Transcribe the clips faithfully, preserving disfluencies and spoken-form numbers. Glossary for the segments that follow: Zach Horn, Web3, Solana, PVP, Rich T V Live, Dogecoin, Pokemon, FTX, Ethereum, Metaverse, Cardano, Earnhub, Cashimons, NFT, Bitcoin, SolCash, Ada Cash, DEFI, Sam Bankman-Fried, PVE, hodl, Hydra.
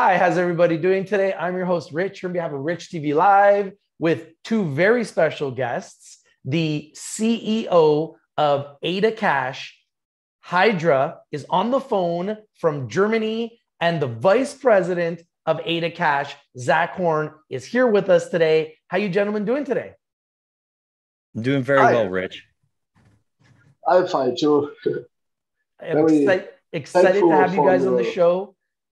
Hi, how's everybody doing today? I'm your host, Rich, on behalf of Rich T V Live, with two very special guests, the C E O of Ada Cash, Hydra, is on the phone from Germany, and the vice president of Ada Cash, Zach Horn, is here with us today. How you gentlemen doing today? I'm doing very Hi. well, Rich. I'm fine, too. I'm exci excited to have you guys on the show.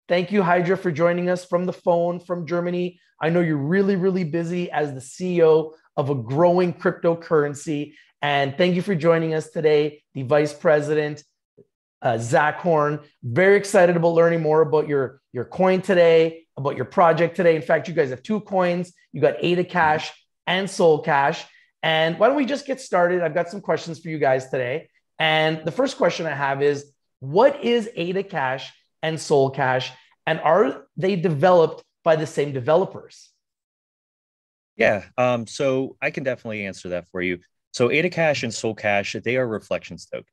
Thank you, Hydra, for joining us from the phone from Germany. I know you're really, really busy as the C E O of a growing cryptocurrency. And thank you for joining us today, the Vice President, uh, Zach Horn. Very excited about learning more about your, your coin today, about your project today. In fact, you guys have two coins. You got Ada Cash and SolCash. And why don't we just get started? I've got some questions for you guys today. And the first question I have is, what is Ada Cash and SolCash, and are they developed by the same developers? Yeah, um, so I can definitely answer that for you. So Ada Cash and SolCash, they are reflections tokens,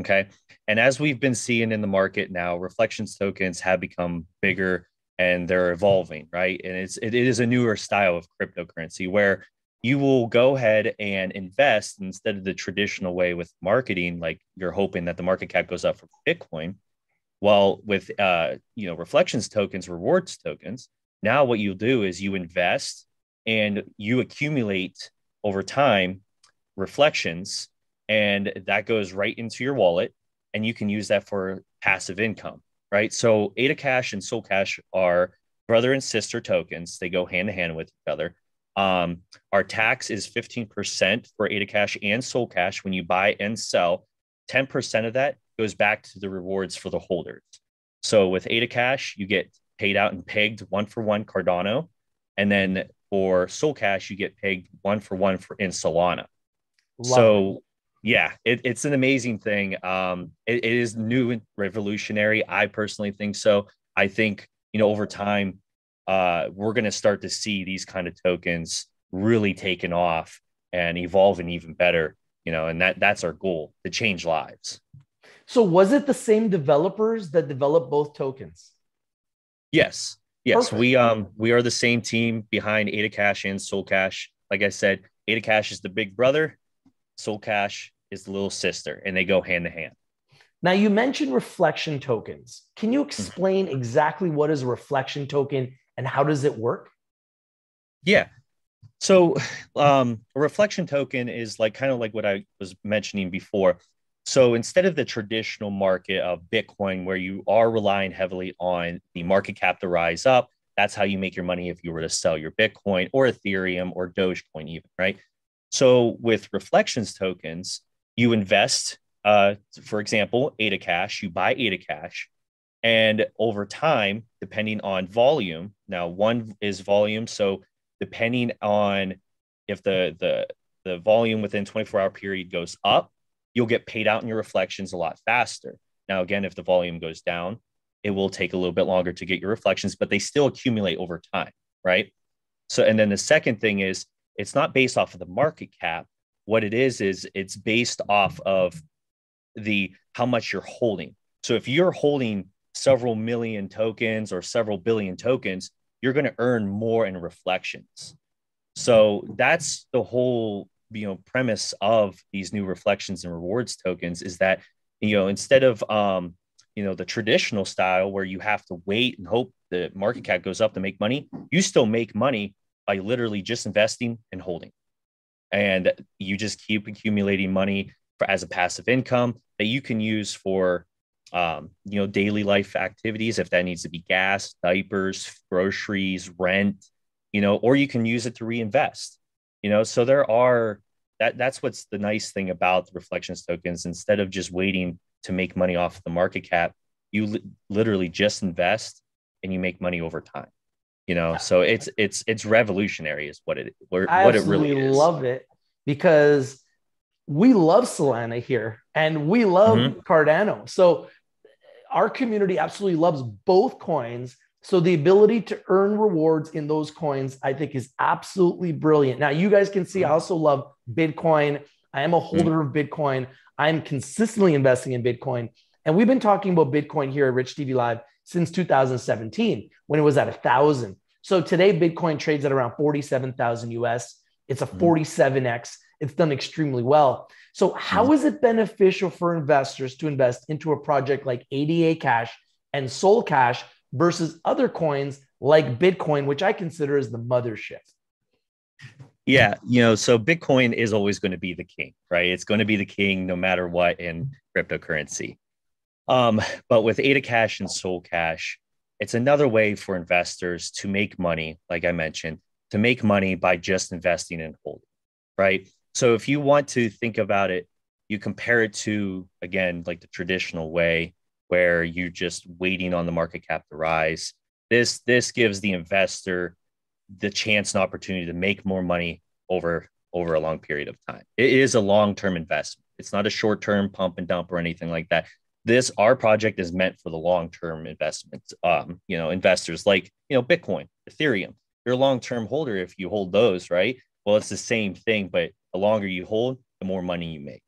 okay? And as we've been seeing in the market now, reflections tokens have become bigger and they're evolving, right? And it's, it is a newer style of cryptocurrency where you will go ahead and invest instead of the traditional way with marketing, like you're hoping that the market cap goes up for Bitcoin. Well, with, uh, you know, reflections tokens, rewards tokens, now what you'll do is you invest and you accumulate over time reflections, and that goes right into your wallet, and you can use that for passive income, right? So Ada Cash and SolCash are brother and sister tokens. They go hand in hand with each other. Um, our tax is fifteen percent for Ada Cash and SolCash. When you buy and sell, ten percent of that goes back to the rewards for the holders. So with Ada Cash, you get paid out and pegged one for one Cardano. And then for SolCash, you get pegged one for one for in Solana. Love so it. yeah, it, it's an amazing thing. Um, it, it is new and revolutionary. I personally think so. I think, you know, over time, uh, we're going to start to see these kind of tokens really taking off and evolving even better, you know, and that that's our goal, to change lives. So was it the same developers that developed both tokens? Yes. Yes. Perfect. We um we are the same team behind Ada Cash and SolCash. Like I said, Ada Cash is the big brother, SolCash is the little sister, and they go hand in hand. Now, you mentioned reflection tokens. Can you explain mm-hmm. exactly what is a reflection token and how does it work? Yeah. So um, a reflection token is like kind of like what I was mentioning before. So instead of the traditional market of Bitcoin, where you are relying heavily on the market cap to rise up, that's how you make your money if you were to sell your Bitcoin or Ethereum or Dogecoin even, right? So with reflections tokens, you invest, uh, for example, Ada Cash, you buy Ada Cash, and over time, depending on volume, now one is volume, so depending on if the, the, the volume within twenty-four hour period goes up, you'll get paid out in your reflections a lot faster. Now, again, if the volume goes down, it will take a little bit longer to get your reflections, but they still accumulate over time, right? So, and then the second thing is, it's not based off of the market cap. What it is, is it's based off of the how much you're holding. So if you're holding several million tokens or several billion tokens, you're going to earn more in reflections. So that's the whole you know, premise of these new reflections and rewards tokens, is that, you know, instead of, um, you know, the traditional style where you have to wait and hope the market cap goes up to make money, you still make money by literally just investing and holding. And you just keep accumulating money for, as a passive income that you can use for, um, you know, daily life activities, if that needs to be gas, diapers, groceries, rent, you know, or you can use it to reinvest. You know, so there are that that's what's the nice thing about the reflections tokens. Instead of just waiting to make money off the market cap, you li literally just invest and you make money over time. You know, so it's it's it's revolutionary is what it what it really is. I love it because we love Solana here and we love mm-hmm. Cardano. So our community absolutely loves both coins. So the ability to earn rewards in those coins, I think, is absolutely brilliant. Now, you guys can see I also love Bitcoin. I am a holder mm. of Bitcoin. I'm consistently investing in Bitcoin. And we've been talking about Bitcoin here at Rich T V Live since two thousand seventeen, when it was at one thousand. So today, Bitcoin trades at around forty-seven thousand U S. It's a forty-seven X. It's done extremely well. So how is it beneficial for investors to invest into a project like Ada Cash and SolCash versus other coins like Bitcoin, which I consider as the mothership? Yeah, you know, so Bitcoin is always going to be the king, right? It's going to be the king no matter what in cryptocurrency. Um, but with Ada Cash and SolCash, it's another way for investors to make money, like I mentioned, to make money by just investing and holding, right? So if you want to think about it, you compare it to, again, like the traditional way where you're just waiting on the market cap to rise. This, this gives the investor the chance and opportunity to make more money over, over a long period of time. It is a long-term investment. It's not a short-term pump and dump or anything like that. This, our project is meant for the long-term investments. Um, you know, investors like, you know, Bitcoin, Ethereum, you're a long-term holder if you hold those, right? Well, it's the same thing, but the longer you hold, the more money you make.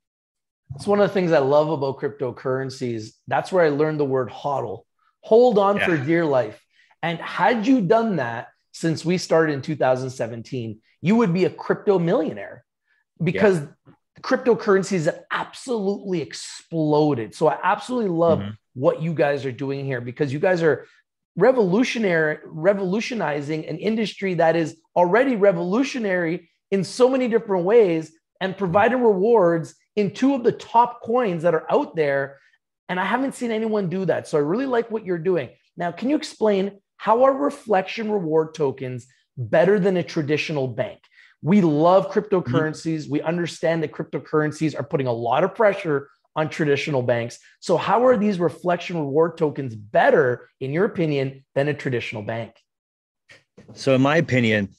It's one of the things I love about cryptocurrencies. That's where I learned the word hodl, hold on yeah. for dear life. And had you done that since we started in two thousand seventeen, you would be a crypto millionaire, because yeah. cryptocurrencies have absolutely exploded. So I absolutely love mm-hmm. what you guys are doing here, because you guys are revolutionary, revolutionizing an industry that is already revolutionary in so many different ways, and providing rewards in two of the top coins that are out there. And I haven't seen anyone do that. So I really like what you're doing. Now, can you explain how are reflection reward tokens better than a traditional bank? We love cryptocurrencies. We understand that cryptocurrencies are putting a lot of pressure on traditional banks. So how are these reflection reward tokens better, in your opinion, than a traditional bank? So in my opinion,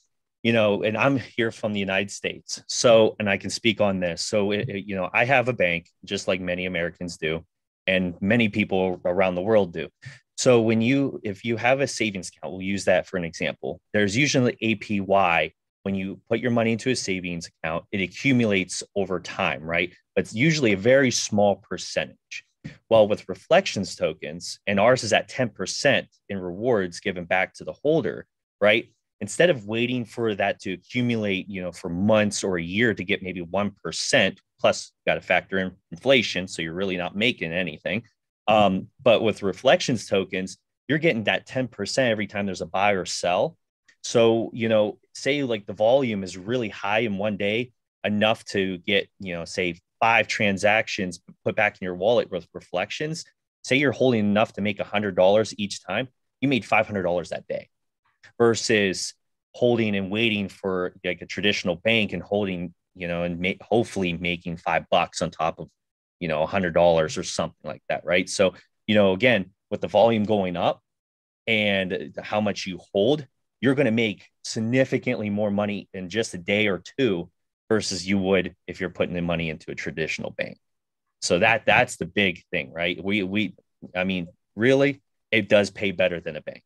you know, and I'm here from the United States, so, and I can speak on this. So, it, it, you know, I have a bank just like many Americans do, and many people around the world do. So when you, if you have a savings account, we'll use that for an example. There's usually A P Y. When you put your money into a savings account, it accumulates over time, right? But it's usually a very small percentage. Well, with reflections tokens, and ours is at ten percent in rewards given back to the holder, right? Instead of waiting for that to accumulate, you know, for months or a year to get maybe one percent, plus you got to factor in inflation, so you're really not making anything. Um, but with reflections tokens, you're getting that ten percent every time there's a buy or sell. So, you know, say like the volume is really high in one day, enough to get, you know, say five transactions put back in your wallet with reflections. Say you're holding enough to make one hundred dollars each time, you made five hundred dollars that day, versus holding and waiting for like a traditional bank and holding, you know, and make, hopefully making five bucks on top of, you know, one hundred dollars or something like that, right? So, you know, again, with the volume going up and how much you hold, you're going to make significantly more money in just a day or two versus you would if you're putting the money into a traditional bank. So that that's the big thing, right? We, we, I mean, really, it does pay better than a bank.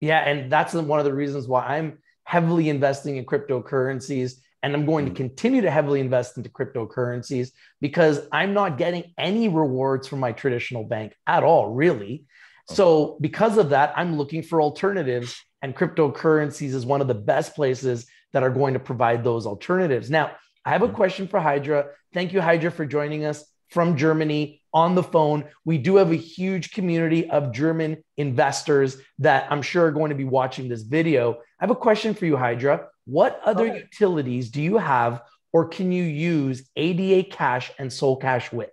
Yeah. And that's one of the reasons why I'm heavily investing in cryptocurrencies. And I'm going to continue to heavily invest into cryptocurrencies, because I'm not getting any rewards from my traditional bank at all, really. So because of that, I'm looking for alternatives. And cryptocurrencies is one of the best places that are going to provide those alternatives. Now, I have a question for Hydra. Thank you, Hydra, for joining us from Germany on the phone. We do have a huge community of German investors that I'm sure are going to be watching this video. I have a question for you, Hydra. What other okay. utilities do you have, or can you use Ada Cash and SolCash with?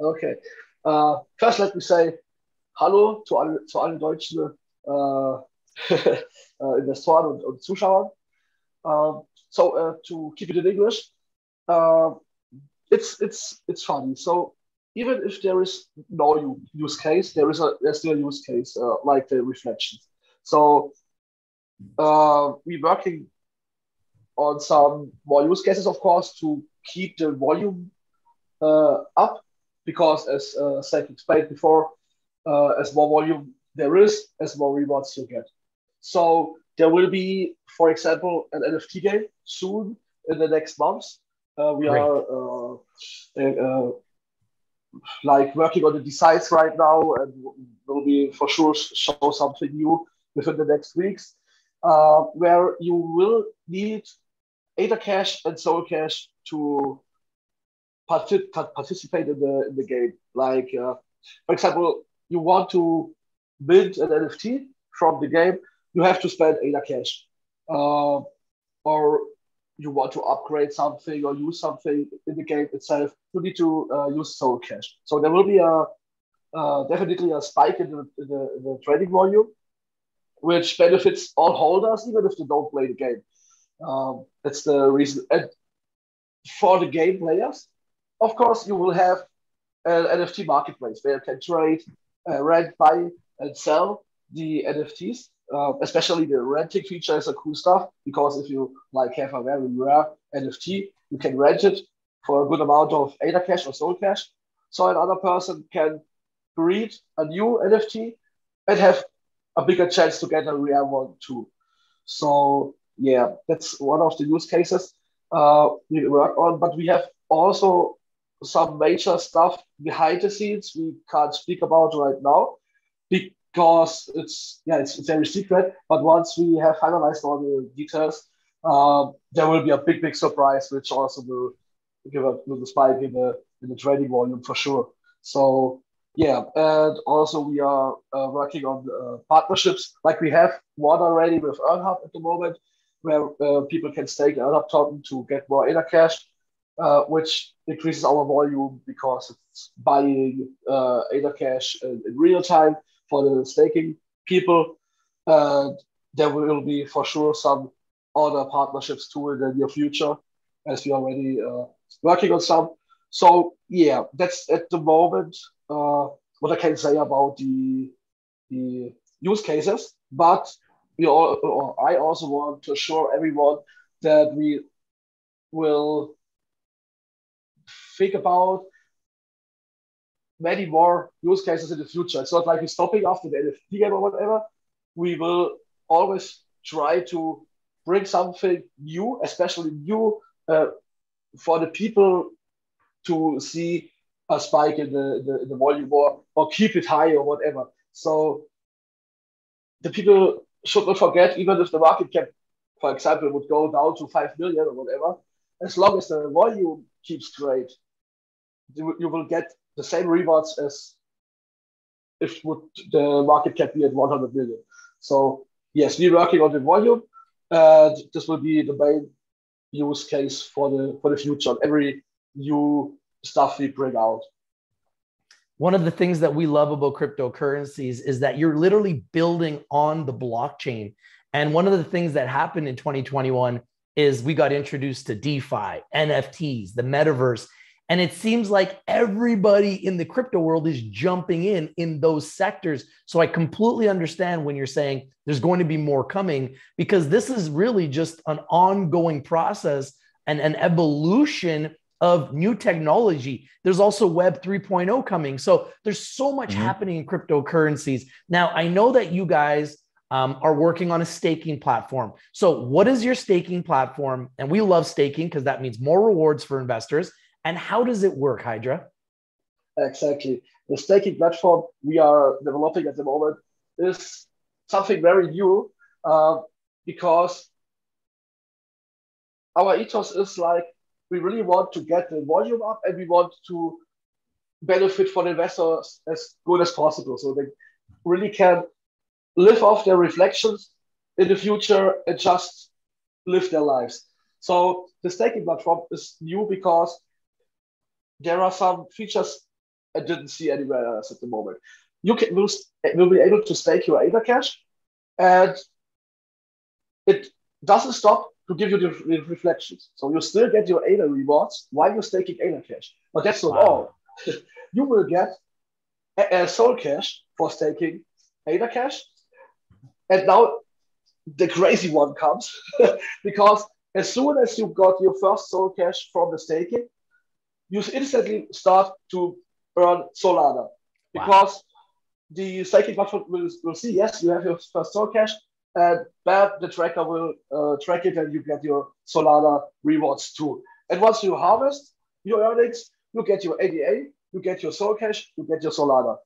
Okay. Uh, first, let me say hello to all, to all Deutsche uh, uh, Investoren und, und Zuschauer. Uh, so uh, to keep it in English, uh, it's it's it's funny. So even if there is no use case, there is a there's still a use case uh, like the reflections. So uh, we're working on some more use cases, of course, to keep the volume uh, up, because as uh, Zach explained before, uh, as more volume there is, as more rewards you get. So there will be, for example, an N F T game soon in the next months. Uh, we Great. are uh, uh, like working on the designs right now, and will be for sure show something new within the next weeks, uh, where you will need Ada Cash and SolCash to partic participate in the, in the game. Like, uh, for example, you want to build an N F T from the game, you have to spend Ada Cash. Uh, or you want to upgrade something or use something in the game itself, you need to uh, use SolCash. So there will be a uh, definitely a spike in the, in, the, in the trading volume, which benefits all holders, even if they don't play the game. Um, that's the reason. And for the game players, of course, you will have an N F T marketplace where you can trade, uh, rent, buy, and sell the N F Ts. Uh, especially the renting feature is a cool stuff, because if you like have a very rare N F T, you can rent it for a good amount of Ada Cash or SolCash. So another person can breed a new N F T and have a bigger chance to get a rare one too. So yeah, that's one of the use cases uh, we work on. But we have also some major stuff behind the scenes we can't speak about right now, because Because it's yeah, it's, it's very secret. But once we have finalized all the details, um, there will be a big, big surprise, which also will give a little spike in the in the trading volume for sure. So yeah, and also we are uh, working on uh, partnerships. Like we have one already with Earnhub at the moment, where uh, people can stake Earnhub token to get more Ada Cash, uh, which increases our volume because it's buying uh, Ada Cash in, in real time for the staking people. Uh, there will be for sure some other partnerships too in the near future, as we already uh, working on some. So yeah, that's at the moment uh, what I can say about the the use cases. But we all, or I also want to assure everyone that we will think about many more use cases in the future. It's not like we're stopping after the N F T game or whatever. We will always try to bring something new, especially new uh, for the people to see a spike in the, the, the volume or, or keep it high or whatever. So the people should not forget, even if the market cap, for example, would go down to five million or whatever, as long as the volume keeps great, you will get the same rewards as if would the market cap be at one hundred million. So yes, we're working on the volume, and this will be the main use case for the for the future. Every new stuff we bring out. One of the things that we love about cryptocurrencies is that you're literally building on the blockchain. And one of the things that happened in twenty twenty-one is we got introduced to DeFi, N F Ts, the metaverse. And it seems like everybody in the crypto world is jumping in in those sectors. So I completely understand when you're saying there's going to be more coming, because this is really just an ongoing process and an evolution of new technology. There's also Web three point oh coming. So there's so much mm-hmm. happening in cryptocurrencies. Now, I know that you guys um, are working on a staking platform. So what is your staking platform? And we love staking because that means more rewards for investors. And how does it work, Hydra? Exactly. The staking platform we are developing at the moment is something very new uh, because our ethos is like, we really want to get the volume up and we want to benefit for the investors as good as possible. So they really can live off their reflections in the future and just live their lives. So the staking platform is new because there are some features I didn't see anywhere else at the moment. You can, will, will be able to stake your Ada Cash, and it doesn't stop to give you the, the reflections. So you still get your Ada rewards while you're staking Ada Cash. But that's not wow. all. You will get a, a SolCash for staking Ada Cash. And now the crazy one comes, because as soon as you got your first SolCash from the staking, you instantly start to earn Solana, because wow. the staking platform will, will see, yes, you have your first SolCash, and bam, the tracker will uh, track it and you get your Solana rewards too. And once you harvest your earnings, you get your A D A, you get your SolCash, you get your Solana.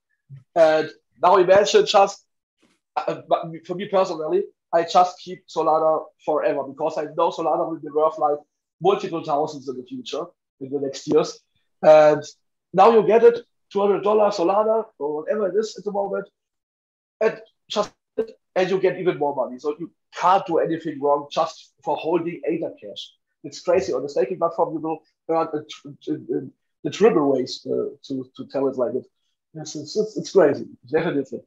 And now imagine just, uh, for me personally, I just keep Solana forever because I know Solana will be worth like multiple thousands in the future, in the next years. And now you get it, two hundred dollars Solana or whatever it is at the moment, and just and you get even more money. So you can't do anything wrong just for holding Ada Cash. It's crazy. On the staking platform, you will earn a tr a, a, the triple ways uh, to, to tell it like it. It's, it's, it's crazy, definitely.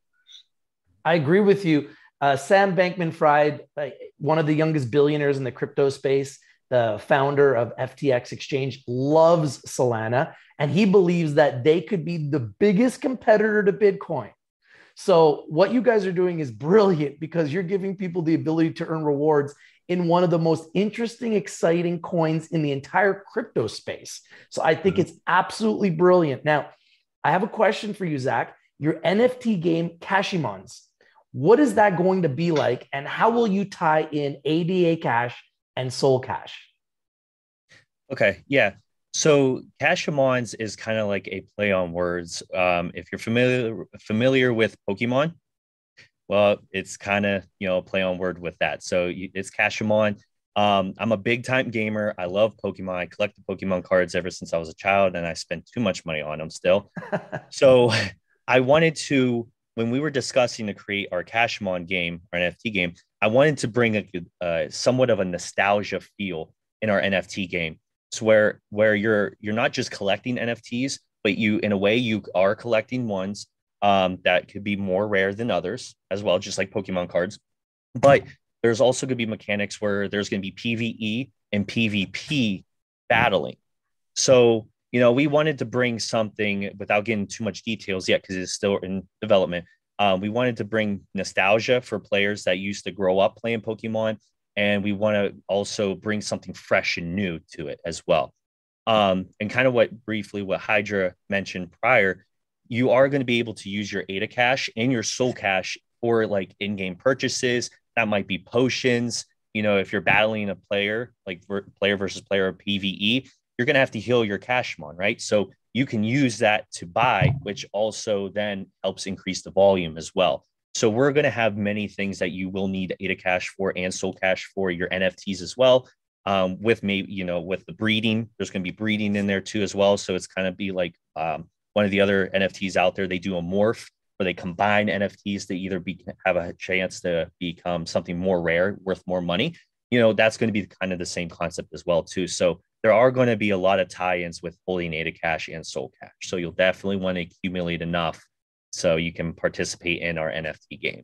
I agree with you. Uh, Sam Bankman-Fried, uh, one of the youngest billionaires in the crypto space, the founder of F T X Exchange, loves Solana, and he believes that they could be the biggest competitor to Bitcoin. So what you guys are doing is brilliant because you're giving people the ability to earn rewards in one of the most interesting, exciting coins in the entire crypto space. So I think it's absolutely brilliant. Now, I have a question for you, Zach. Your N F T game, Cashimons, what is that going to be like? And how will you tie in Ada Cash and SolCash? Okay, yeah. So Cashimons is kind of like a play on words. Um, if you're familiar familiar with Pokemon, well, it's kind of, you know, a play on word with that. So you, it's Cashimon. Um, I'm a big time gamer. I love Pokemon. I collected Pokemon cards ever since I was a child, and I spent too much money on them still. So I wanted to, when we were discussing to create our Cashimon game, our N F T game, I wanted to bring a, uh, somewhat of a nostalgia feel in our N F T game. So where where you're you're not just collecting N F Ts, but you in a way you are collecting ones um, that could be more rare than others as well, just like Pokemon cards. But there's also going to be mechanics where there's going to be P V E and P V P battling. So you know we wanted to bring something without getting too much details yet because it's still in development. Uh, we wanted to bring nostalgia for players that used to grow up playing Pokemon. And we want to also bring something fresh and new to it as well. Um, and kind of what briefly what Hydra mentioned prior, you are going to be able to use your Ada Cash and your SolCash for like in-game purchases. That might be potions. You know, if you're battling a player, like player versus player P V E, you're going to have to heal your Cashimon, right? So you can use that to buy, which also then helps increase the volume as well. So we're going to have many things that you will need Ada Cash for and SolCash for your N F Ts as well. Um, with maybe, you know, with the breeding, there's going to be breeding in there too as well. So it's kind of be like um, one of the other N F Ts out there. They do a morph where they combine N F Ts to either be, have a chance to become something more rare, worth more money. You know, that's going to be kind of the same concept as well too. So there are going to be a lot of tie-ins with holding Ada Cash and SolCash. So you'll definitely want to accumulate enough so you can participate in our N F T game.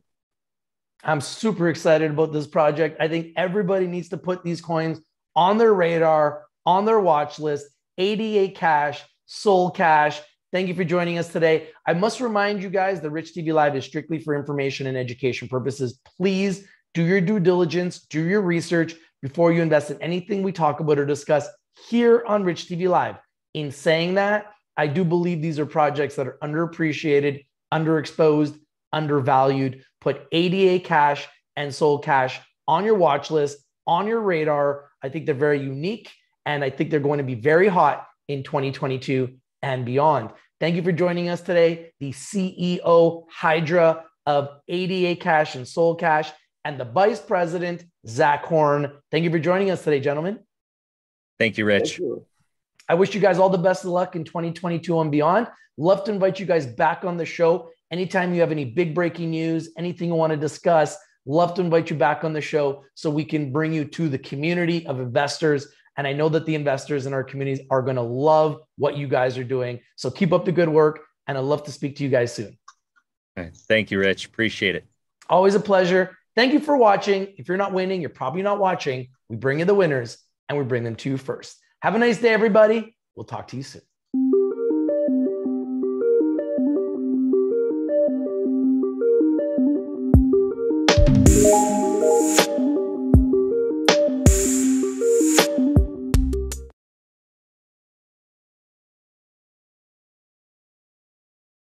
I'm super excited about this project. I think everybody needs to put these coins on their radar, on their watch list. Ada Cash, SolCash. Thank you for joining us today. I must remind you guys, the Rich T V Live is strictly for information and education purposes. Please do your due diligence, do your research before you invest in anything we talk about or discuss here on Rich T V Live. In saying that, I do believe these are projects that are underappreciated, underexposed, undervalued. Put Ada Cash and SolCash on your watch list, on your radar. I think they're very unique, and I think they're going to be very hot in twenty twenty-two and beyond. Thank you for joining us today, the C E O Hydra of Ada Cash and SolCash, and the Vice President, Zach Horn. Thank you for joining us today, gentlemen. Thank you, Rich. Thank you. I wish you guys all the best of luck in twenty twenty-two and beyond. Love to invite you guys back on the show. Anytime you have any big breaking news, anything you want to discuss, love to invite you back on the show so we can bring you to the community of investors. And I know that the investors in our communities are going to love what you guys are doing. So keep up the good work. And I'd love to speak to you guys soon. All right. Thank you, Rich. Appreciate it. Always a pleasure. Thank you for watching. If you're not winning, you're probably not watching. We bring you the winners and we bring them to you first. Have a nice day, everybody. We'll talk to you soon.